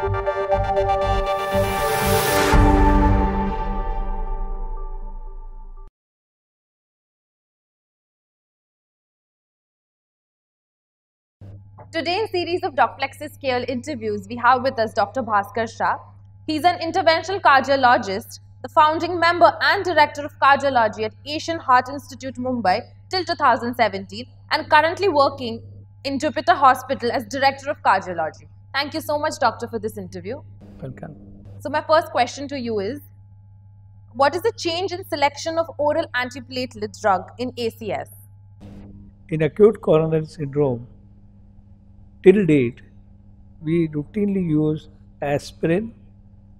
Today, in series of Docplexus KL interviews, we have with us Dr. Bhaskar Shah. He's an interventional cardiologist, the founding member and director of cardiology at Asian Heart Institute, Mumbai till 2017, and currently working in Jupiter Hospital as director of cardiology. Thank you so much, doctor, for this interview. Welcome. So my first question to you is, what is the change in selection of oral antiplatelet drug in ACS? In acute coronary syndrome, till date, we routinely use aspirin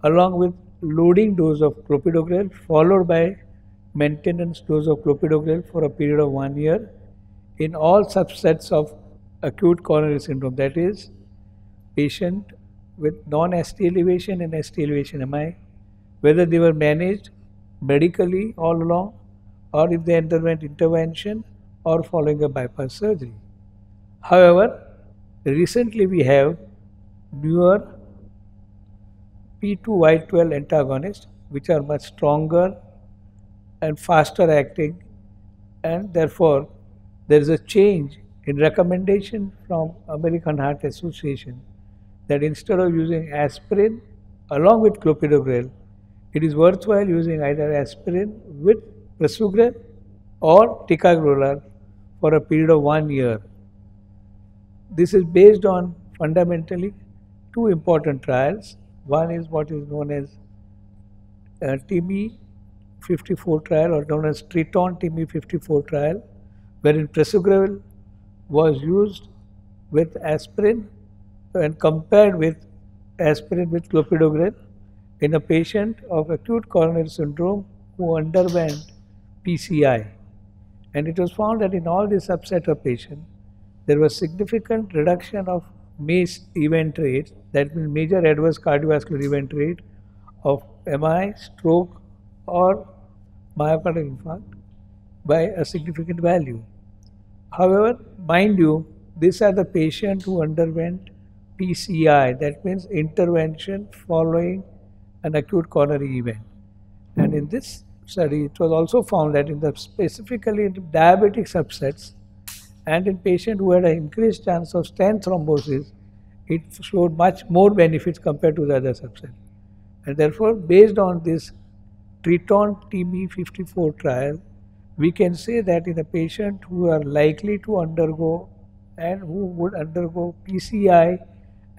along with loading dose of clopidogrel followed by maintenance dose of clopidogrel for a period of 1 year in all subsets of acute coronary syndrome, that is, patient with non-ST elevation and ST elevation MI, whether they were managed medically all along or if they underwent intervention or following a bypass surgery. However, recently we have newer P2Y12 antagonists which are much stronger and faster acting, and therefore there is a change in recommendation from American Heart Association that instead of using aspirin along with clopidogrel, it is worthwhile using either aspirin with prasugrel or ticagrelor for a period of 1 year. This is based on fundamentally two important trials. One is what is known as TIMI 54 trial, or known as Triton TIMI 54 trial, wherein prasugrel was used with aspirin and compared with aspirin with clopidogrel in a patient of acute coronary syndrome who underwent PCI. And it was found that in all the subset of patients, there was significant reduction of MACE event rate, that means major adverse cardiovascular event rate of MI, stroke or myocardial infarct by a significant value. However, mind you, these are the patients who underwent PCI, that means intervention following an acute coronary event. And in this study, it was also found that in the specifically in diabetic subsets, and in patients who had an increased chance of stent thrombosis, it showed much more benefits compared to the other subset. And therefore, based on this Triton TIMI 54 trial, we can say that in a patient who are likely to undergo and who would undergo PCI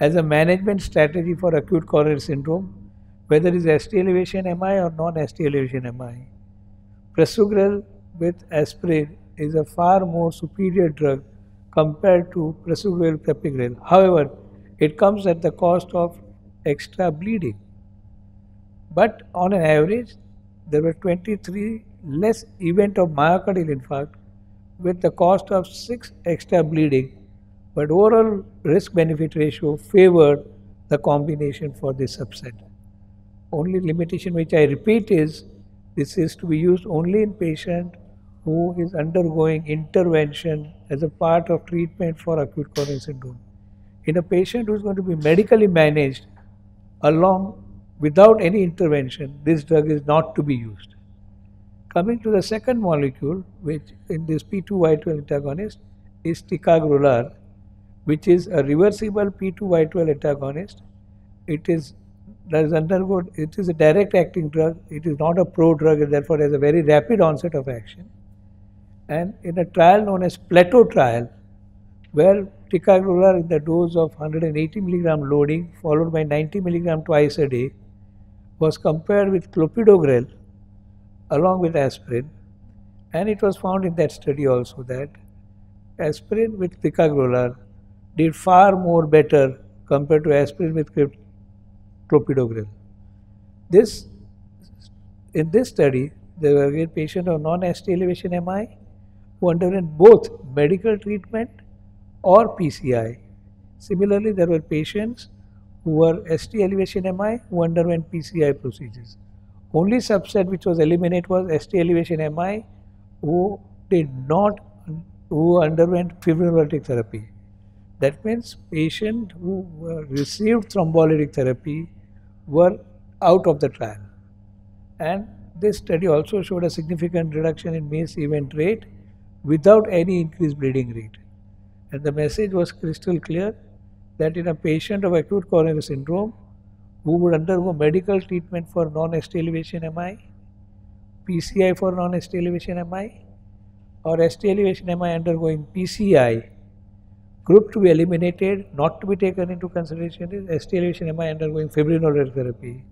as a management strategy for acute coronary syndrome, whether it is ST elevation MI or non-ST elevation MI, prasugrel with aspirin is a far more superior drug compared to prasugrel clopidogrel. However, it comes at the cost of extra bleeding. But on an average, there were 23 less events of myocardial infarct with the cost of 6 extra bleeding. But overall risk-benefit ratio favored the combination for this subset. Only limitation which I repeat is, this is to be used only in patients who is undergoing intervention as a part of treatment for acute coronary syndrome. In a patient who is going to be medically managed along without any intervention, this drug is not to be used. Coming to the second molecule, which in this P2Y12 antagonist is ticagrelor, which is a reversible P2Y12 antagonist. It is a direct acting drug, it is not a prodrug, and therefore has a very rapid onset of action. And in a trial known as PLATO trial, where ticagrelor in the dose of 180 mg loading followed by 90 mg twice a day was compared with clopidogrel along with aspirin, and it was found in that study also that aspirin with ticagrelor did far more better compared to aspirin with clopidogrel. In this study, there were again patients of non-ST elevation MI who underwent both medical treatment or PCI. Similarly, there were patients who were ST elevation MI who underwent PCI procedures. Only subset which was eliminated was ST elevation MI who underwent fibrinolytic therapy. That means patients who received thrombolytic therapy were out of the trial. And this study also showed a significant reduction in MACE event rate without any increased bleeding rate. And the message was crystal clear that in a patient of acute coronary syndrome who would undergo medical treatment for non-ST elevation MI, PCI for non-ST elevation MI, or ST elevation MI undergoing PCI, group to be eliminated, not to be taken into consideration is ST elevation MI undergoing fibrinolytic therapy.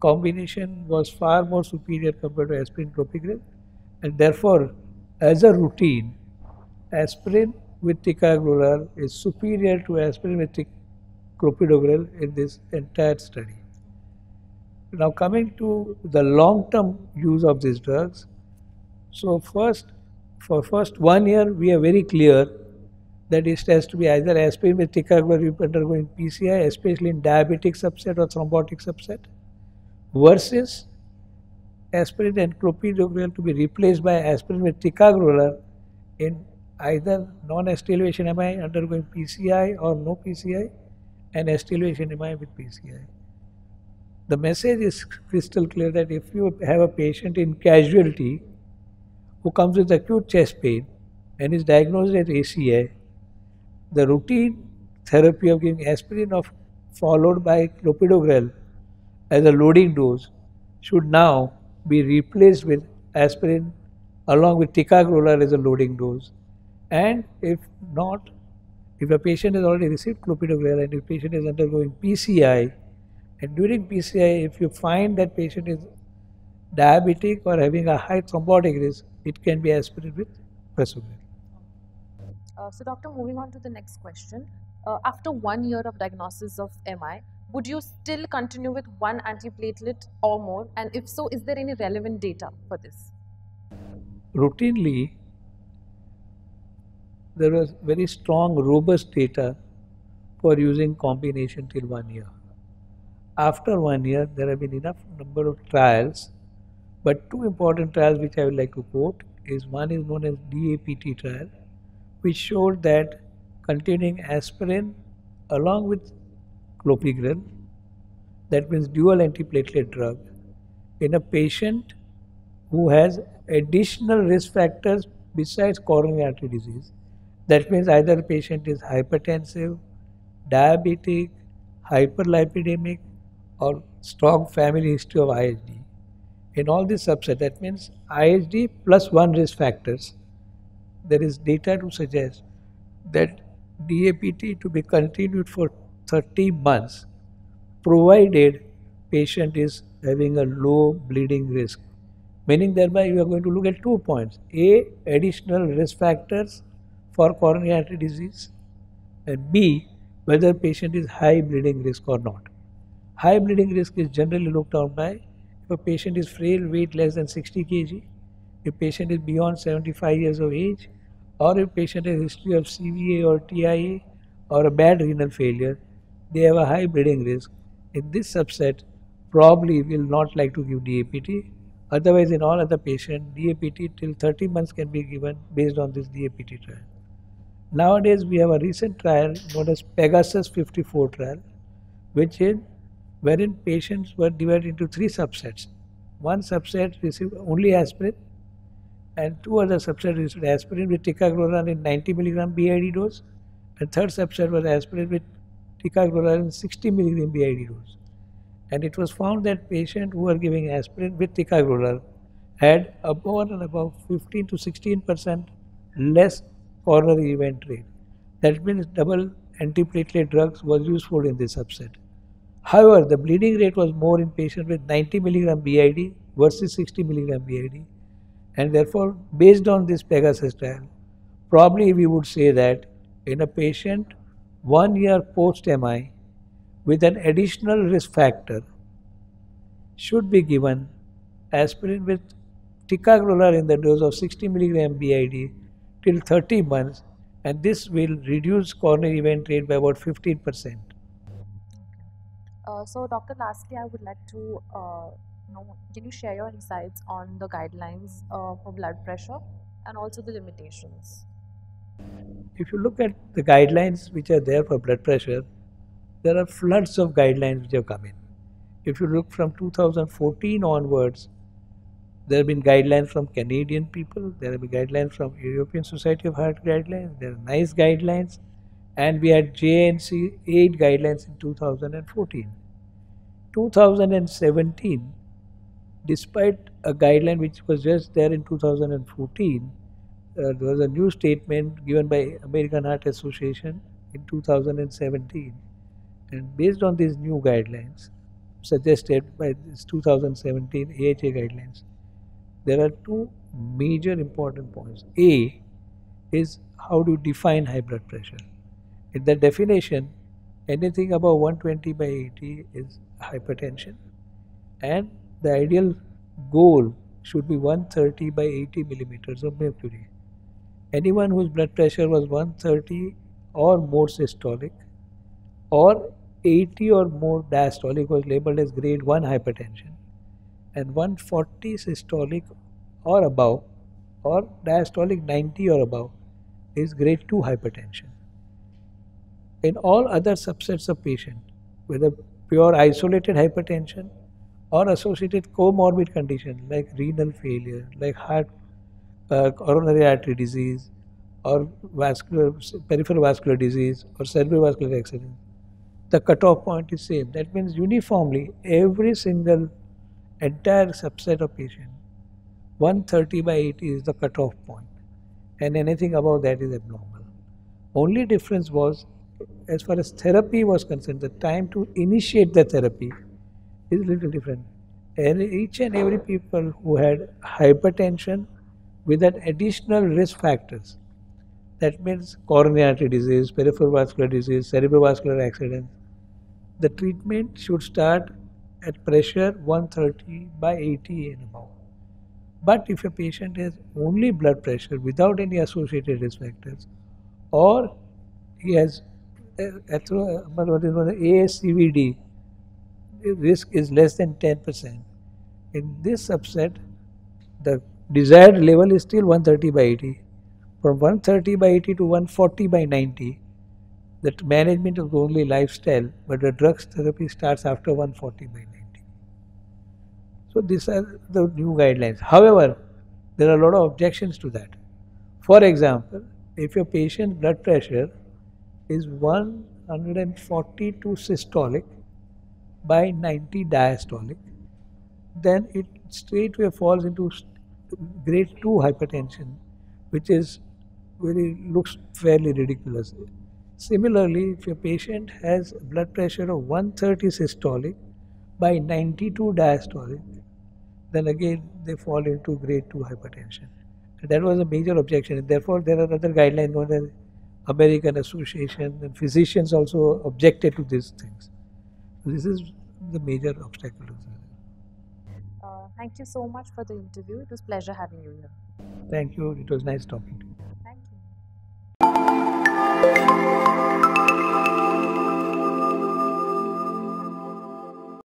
Combination was far more superior compared to aspirin clopidogrel, and therefore, as a routine, aspirin with ticagrelor is superior to aspirin with clopidogrel in this entire study. Now coming to the long-term use of these drugs, so for first 1 year we are very clear that it has to be either aspirin with ticagrelor undergoing PCI, especially in diabetic subset or thrombotic subset, versus aspirin and clopidogrel to be replaced by aspirin with ticagrelor in either non-ST elevation MI undergoing PCI or no PCI and ST elevation MI with PCI. The message is crystal clear that if you have a patient in casualty who comes with acute chest pain and is diagnosed at ACA, the routine therapy of giving aspirin followed by clopidogrel as a loading dose should now be replaced with aspirin along with ticagrelor as a loading dose. And if not, if a patient has already received clopidogrel and if patient is undergoing PCI, and during PCI if you find that patient is diabetic or having a high thrombotic risk, it can be aspirin with prasugrel. So doctor, moving on to the next question, after 1 year of diagnosis of MI, would you still continue with one antiplatelet or more, and if so, is there any relevant data for this? Routinely, there was very strong, robust data for using combination till 1 year. After 1 year, there have been enough number of trials, but two important trials which I would like to quote is one is known as DAPT trial, which showed that continuing aspirin along with clopidogrel, that means dual antiplatelet drug, in a patient who has additional risk factors besides coronary artery disease. That means either the patient is hypertensive, diabetic, hyperlipidemic, or strong family history of IHD. In all this subset, that means IHD plus one risk factors, there is data to suggest that DAPT to be continued for 30 months provided patient is having a low bleeding risk, meaning thereby you are going to look at 2 points: A, additional risk factors for coronary artery disease, and B, whether patient is high bleeding risk or not. High bleeding risk is generally looked down by if a patient is frail, weight less than 60 kg, if patient is beyond 75 years of age, or if patient has a history of CVA or TIA or a bad renal failure. They have a high bleeding risk. In this subset, probably will not like to give DAPT. Otherwise, in all other patients, DAPT till 30 months can be given based on this DAPT trial. Nowadays, we have a recent trial known as PEGASUS 54 trial, wherein patients were divided into three subsets. One subset received only aspirin, and two other subsets received aspirin with ticagrelor in 90 mg BID dose, and third subset was aspirin with ticagrelor in 60 mg BID dose. And it was found that patients who were giving aspirin with ticagrelor had above and about 15 to 16% less coronary event rate. That means double antiplatelet drugs was useful in this subset. However, the bleeding rate was more in patients with 90 mg BID versus 60 mg BID. And therefore, based on this PEGASUS trial, probably we would say that in a patient 1 year post-MI with an additional risk factor should be given aspirin with ticagrelor in the dose of 60 mg BID till 30 months, and this will reduce coronary event rate by about 15%. So doctor, lastly I would like to can you share your insights on the guidelines for blood pressure and also the limitations? If you look at the guidelines which are there for blood pressure, there are floods of guidelines which have come in. If you look from 2014 onwards, there have been guidelines from Canadian people, there have been guidelines from European Society of Heart guidelines, there are NICE guidelines, and we had JNC 8 guidelines in 2014. 2017, despite a guideline which was just there in 2014, there was a new statement given by American Heart Association in 2017, and based on these new guidelines suggested by this 2017 AHA guidelines, there are two major important points. A is how do you define high blood pressure? In the definition, anything above 120/80 is hypertension, and the ideal goal should be 130/80 millimeters of mercury. Anyone whose blood pressure was 130 or more systolic or 80 or more diastolic was labeled as grade 1 hypertension, and 140 systolic or above or diastolic 90 or above is grade 2 hypertension. In all other subsets of patient, whether pure isolated hypertension or associated comorbid conditions like renal failure, like heart coronary artery disease, or vascular, peripheral vascular disease, or cerebrovascular accident, the cutoff point is same. That means uniformly every single entire subset of patient, 130/80 is the cutoff point, and anything above that is abnormal. Only difference was, as far as therapy was concerned, the time to initiate the therapy is little different. And each and every people who had hypertension with an additional risk factors, that means coronary artery disease, peripheral vascular disease, cerebrovascular accident, the treatment should start at pressure 130/80 and above. But if a patient has only blood pressure without any associated risk factors, or he has ASCVD, risk is less than 10%. In this subset, the desired level is still 130/80. From 130/80 to 140/90, the management is only lifestyle, but the drugs therapy starts after 140/90. So these are the new guidelines. However, there are a lot of objections to that. For example, if your patient's blood pressure is 142 systolic by 90 diastolic, then it straightway falls into grade 2 hypertension, which is very, looks fairly ridiculous. Similarly, if your patient has blood pressure of 130 systolic by 92 diastolic, then again they fall into grade 2 hypertension. And that was a major objection, and therefore there are other guidelines known as American Association, and physicians also objected to these things. This is the major obstacle. Thank you so much for the interview. It was a pleasure having you here. Thank you. It was nice talking to you.